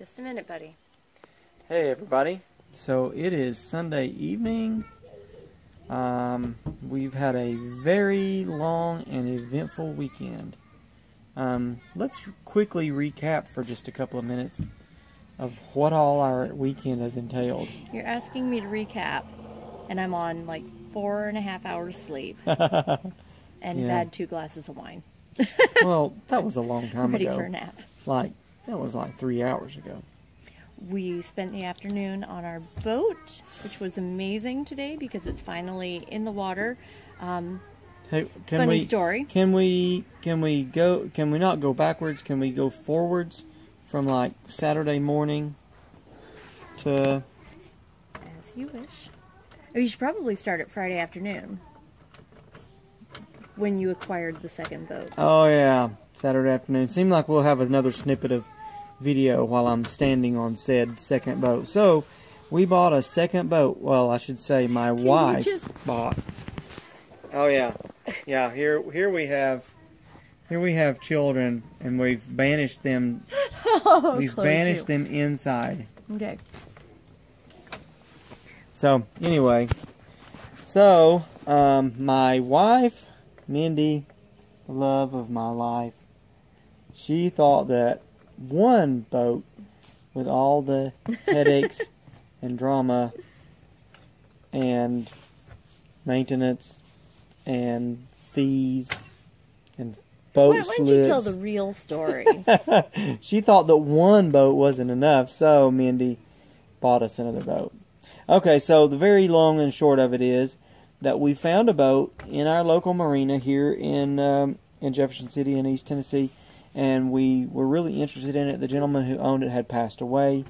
Just a minute, buddy. Hey, everybody. So it is Sunday evening. We've had a very long and eventful weekend. Let's quickly recap for just a couple of minutes of what all our weekend has entailed. You're asking me to recap, and I'm on like 4.5 hours sleep and yeah. Had 2 glasses of wine. Well, that was a long time ago. Ready for a nap. Like, that was like 3 hours ago. We spent the afternoon on our boat, which was amazing today because it's finally in the water. Hey, can we not go backwards? Can we go forwards from like Saturday morning to? As you wish. Or you should probably start at Friday afternoon when you acquired the second boat. Oh yeah, Saturday afternoon. Seems like we'll have another snippet of video while I'm standing on said second boat. So we bought a second boat. Well, I should say my wife bought. Oh yeah, yeah. Here we have children, and we've banished them. Oh, we've banished them inside. Okay. So anyway, so my wife, Mindy, love of my life, she thought that one boat with all the headaches and drama and maintenance and fees and boat slips. Why don't you tell the real story? She thought that one boat wasn't enough, so Mindy bought us another boat. Okay, so the very long and short of it is that we found a boat in our local marina here in Jefferson City in East Tennessee. And we were really interested in it. The gentleman who owned it had passed away,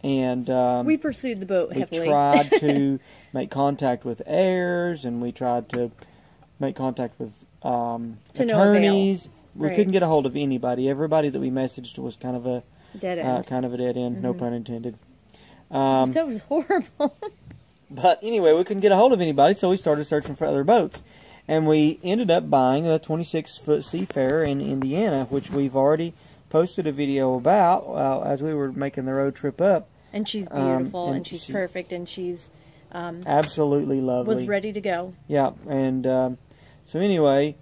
and we pursued the boat heavily. We tried to make contact with heirs, and we tried to make contact with attorneys. We couldn't get a hold of anybody. Everybody that we messaged was kind of a dead end. No pun intended. That was horrible. But anyway, we couldn't get a hold of anybody, so we started searching for other boats. And we ended up buying a 26-foot Seafarer in Indiana, which we've already posted a video about as we were making the road trip up. And she's beautiful, and she's perfect, and she's absolutely lovely. Was ready to go. Yeah, and so anyway,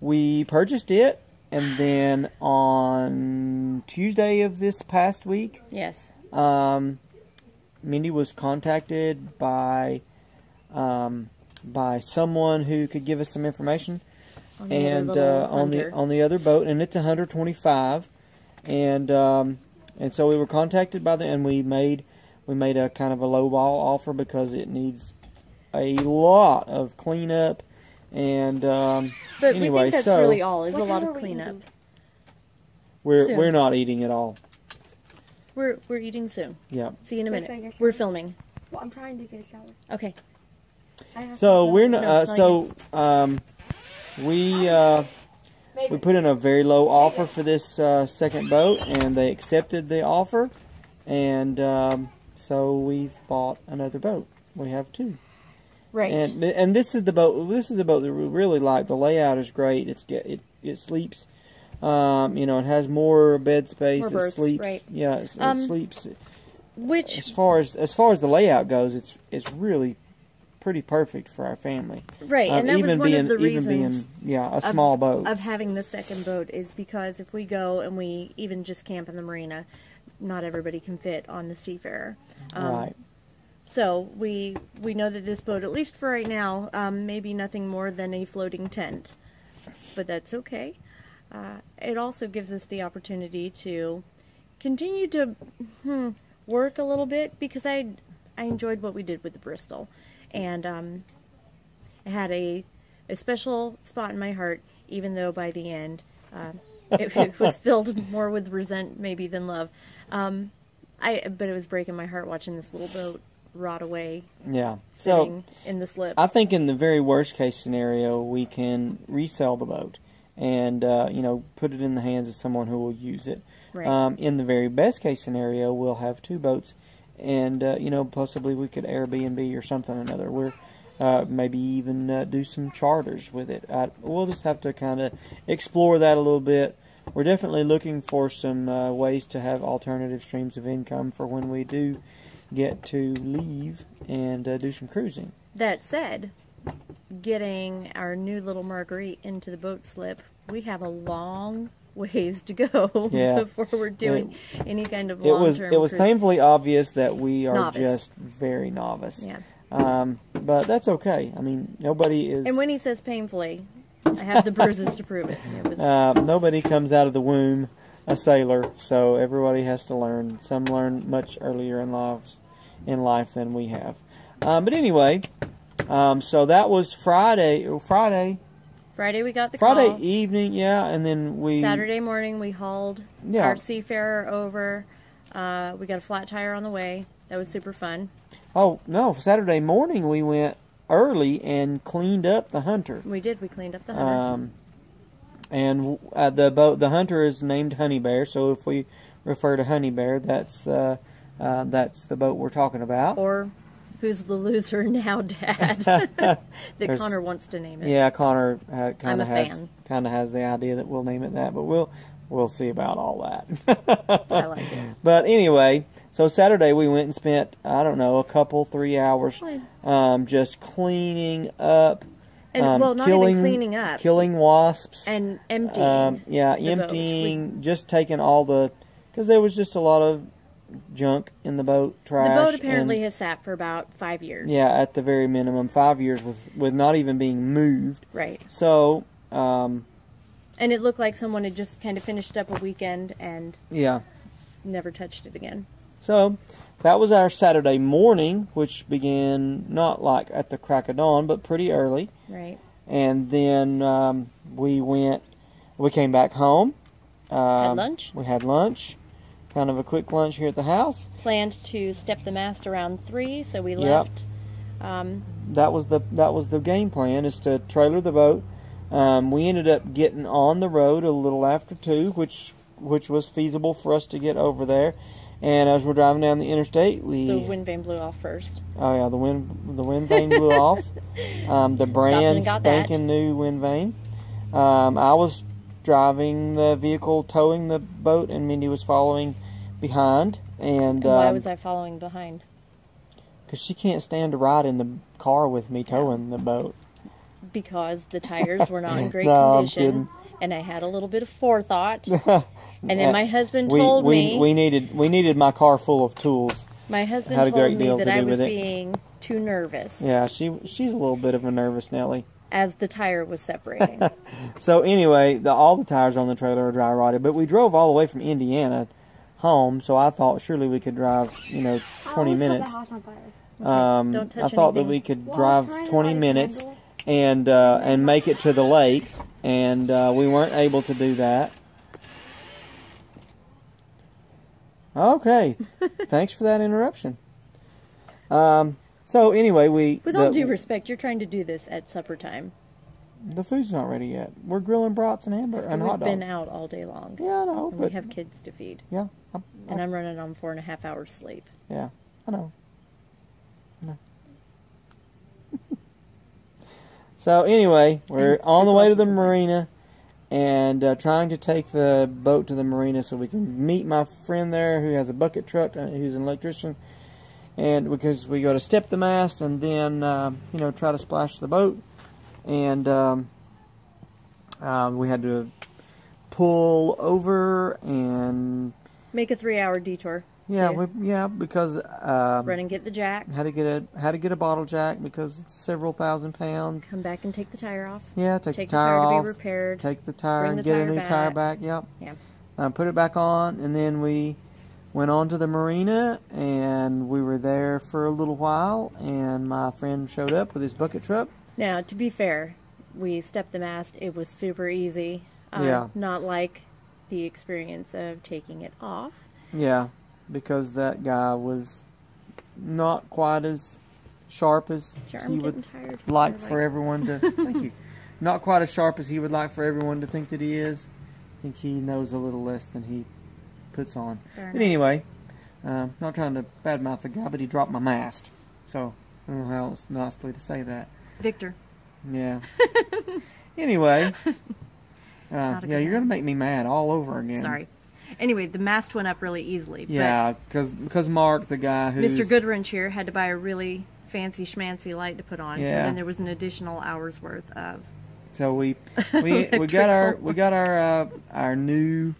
we purchased it, and then on Tuesday of this past week, yes, Mindy was contacted by someone who could give us some information on the other boat, and it's a Hunter 25, and so we were contacted by them, and we made a kind of a lowball offer because it needs a lot of cleanup, and but anyway, we think that's so really all is a lot of cleanup. We're not eating at all. We're eating soon. Yeah. See you in a minute. We're filming. Well, I'm trying to get a shower. Okay. So we're not, we put in a very low offer for this second boat, and they accepted the offer, and so we've bought another boat. We have two. Right. And this is the boat. This is a boat that we really like. The layout is great. It sleeps. You know, it has more bed space. More berths, it sleeps. Right. Yeah, it sleeps. Which as far as the layout goes, it's really pretty perfect for our family. Right, and that was one of the reasons a small boat. Of having the second boat is because if we go and we even just camp in the marina, not everybody can fit on the Seafarer. Right. So we know that this boat, at least for right now, maybe nothing more than a floating tent. But that's okay. It also gives us the opportunity to continue to work a little bit, because I enjoyed what we did with the Bristol. And it had a special spot in my heart, even though by the end it was filled more with resent maybe than love. But it was breaking my heart watching this little boat rot away. Yeah. So in the slip, I think in the very worst case scenario, we can resell the boat and you know, put it in the hands of someone who will use it. Right. In the very best case scenario, we'll have two boats. And, you know, possibly we could Airbnb or something or another. We're maybe even do some charters with it. We'll just have to kind of explore that a little bit. we're definitely looking for some ways to have alternative streams of income for when we do get to leave and do some cruising. That said, getting our new little Marguerite into the boat slip, we have a long ways to go before we're doing any kind of long-term cruising. It was painfully obvious that we are just very novice. Yeah. But that's okay. I mean, nobody is... And when he says painfully, I have the bruises to prove it. It was... nobody comes out of the womb a sailor, so everybody has to learn. Some learn much earlier in life than we have. But anyway, so that was Friday we got the call. Friday evening, yeah, and then we... Saturday morning we hauled our Seafarer over. We got a flat tire on the way. That was super fun. Oh, no, Saturday morning we went early and cleaned up the Hunter. We did. We cleaned up the Hunter. And the boat, the Hunter, is named Honey Bear, so if we refer to Honey Bear, that's the boat we're talking about. Or... Who's the loser now, Dad? that Connor wants to name it. Yeah, Connor kind of has the idea that we'll name it that, but we'll see about all that. I like it. But anyway, so Saturday we went and spent, I don't know, three hours, just cleaning up, and killing wasps, and emptying. Emptying, just taking all the, because there was just a lot of junk in the boat, trash. The boat apparently has sat for about 5 years. Yeah, at the very minimum, 5 years with not even being moved. Right. So, and it looked like someone had just kind of finished up a weekend and never touched it again. So, that was our Saturday morning, which began not like at the crack of dawn, but pretty early. Right. And then we came back home. Had lunch. We had lunch. Kind of a quick lunch here at the house. Planned to step the mast around 3, so we left. That was the game plan, is to trailer the boat. We ended up getting on the road a little after 2, which was feasible for us to get over there. And as we're driving down the interstate, the wind vane blew off first. Oh yeah, the wind vane blew off. The brand spanking new wind vane. I was driving the vehicle, towing the boat, and Mindy was following behind. And why was I following behind? Because she can't stand to ride in the car with me towing the boat. Because the tires were not in great condition, and I had a little bit of forethought. And then my husband told me we needed my car full of tools. My husband told me that I was being too nervous. Yeah, she's a little bit of a nervous Nelly. As the tire was separating. So anyway, all the tires on the trailer are dry rotted, but we drove all the way from Indiana home, so I thought surely we could drive, 20 minutes. Don't touch I thought anything. That we could drive 20 minutes and make it to the lake, and we weren't able to do that. Okay, thanks for that interruption. So anyway, with all due respect, you're trying to do this at supper time. The food's not ready yet. We're grilling brats and hamburgers and hot dogs. We've been out all day long. Yeah, I know. And we have kids to feed. Yeah. And I'm running on 4.5 hours sleep. Yeah, I know. So anyway, we're on the way to the marina and trying to take the boat to the marina so we can meet my friend there who has a bucket truck, who's an electrician. And because we got to step the mast and then, try to splash the boat. And we had to pull over and... Make a 3-hour detour. Yeah, because... run and get the jack. Had to get a bottle jack because it's several thousand pounds. Come back and take the tire off. Yeah, take the tire off. Take the tire to be repaired. Take the tire and get a new tire back. Yep. Yeah. Put it back on, and then we... Went on to the marina, and we were there for a little while, and my friend showed up with his bucket truck. Now, to be fair, we stepped the mast. It was super easy. Not like the experience of taking it off. Yeah, because that guy was not quite as sharp as he would like for everyone to... Thank you. Not quite as sharp as he would like for everyone to think that he is. I think he knows a little less than he... puts on. But anyway, not trying to badmouth the guy, but he dropped my mast. So, I don't know how else nicely to say that. Victor. Yeah. Anyway, Yeah, you're going to make me mad all over again. Sorry. Anyway, the mast went up really easily. Yeah, because Mark, the guy who... Mr. Goodwrench here had to buy a really fancy schmancy light to put on. Yeah. So then there was an additional hour's worth of... So we got our new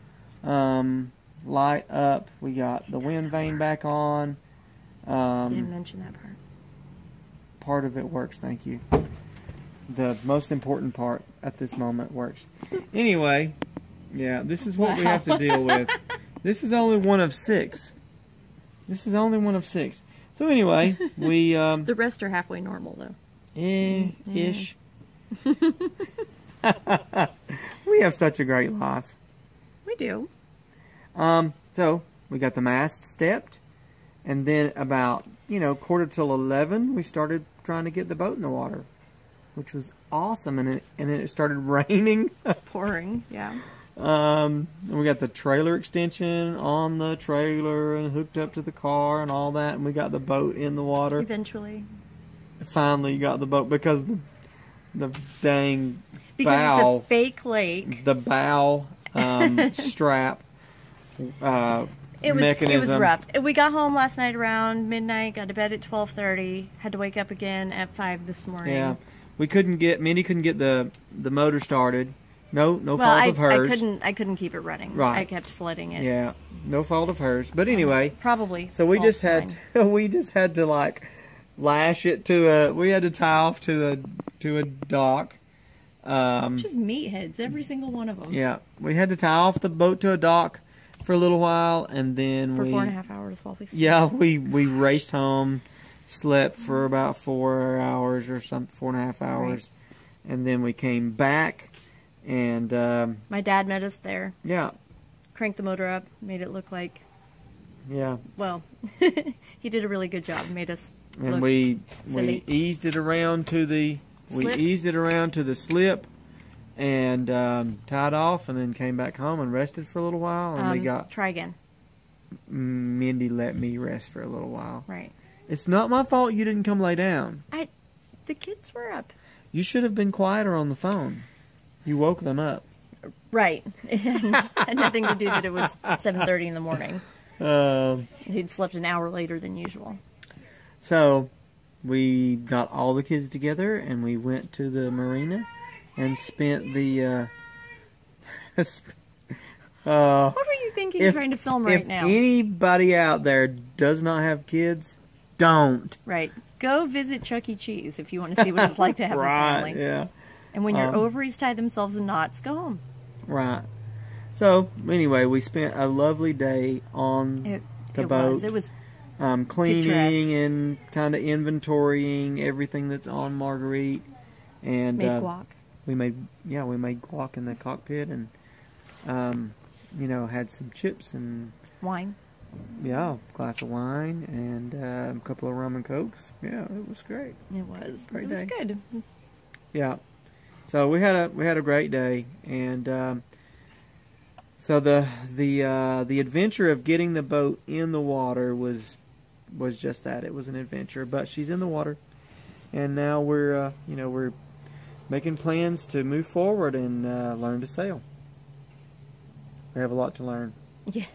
light up. We got the wind vane back on. You didn't mention that part. Part of it works, thank you. The most important part at this moment works. Anyway, yeah, this is what we have to deal with. This is only one of six. This is only one of six. So anyway, we... the rest are halfway normal, though. Ish. We have such a great life. We do. So, we got the mast stepped. And then about, you know, 11:15, we started trying to get the boat in the water. Which was awesome. And then it started raining. Pouring, yeah. And we got the trailer extension on the trailer and hooked up to the car and all that, and we got the boat in the water. Eventually. Finally got the boat because the dang bow. It's a fake lake. The bow strap mechanism. It was rough. We got home last night around midnight, got to bed at 12:30, had to wake up again at 5 this morning. Yeah. We couldn't get, Mindy couldn't get the motor started. No fault of hers. I couldn't keep it running. Right. I kept flooding it. Yeah. No fault of hers. But anyway. Probably. So we just had to, like lash it to a tie off to a dock. Just meatheads, every single one of them. Yeah. We had to tie off the boat to a dock for a little while and then for 4.5 hours while we slept. Yeah, we raced home, slept for about 4 hours or something, 4.5 hours. Right. And then we came back. And my dad met us there. Yeah. Cranked the motor up, made it look like. Yeah. Well, he did a really good job. Made us. And look we eased it around to the slip. We eased it around to the slip, and tied off, and then came back home and rested for a little while. And we got try again. Mindy let me rest for a little while. Right. It's not my fault you didn't come lay down. The kids were up. You should have been quieter on the phone. You woke them up. Right. It had nothing to do that it was 7:30 in the morning. He'd slept an hour later than usual. So, we got all the kids together and we went to the marina and spent the... what were you thinking trying to film right now? If anybody out there does not have kids, don't. Right. Go visit Chuck E. Cheese if you want to see what it's like to have a family. Right, yeah. And when your ovaries tie themselves in knots, go home. Right. So, anyway, we spent a lovely day on the boat. It was cleaning and kind of inventorying everything that's on Marguerite. And made guac. We made guac in the cockpit and, you know, had some chips and... Wine. Yeah, a glass of wine and a couple of rum and cokes. Yeah, it was great. It was. Great day. It was good. Yeah. So we had a great day, and so the adventure of getting the boat in the water was just that. It was an adventure, but she's in the water, and now we're making plans to move forward and learn to sail. We have a lot to learn. Yes.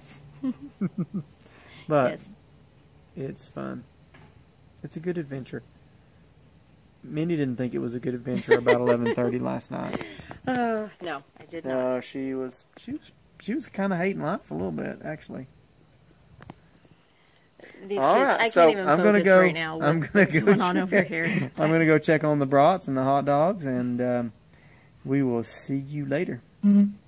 But yes. It's fun. It's a good adventure. Mindy didn't think it was a good adventure about 11:30 last night. No, I did not. No, she was kind of hating life a little bit, actually. These all kids, right, I so can't even focus go, right now. I'm gonna go going on over here. I'm gonna go check on the brats and the hot dogs, and we will see you later. Mm-hmm.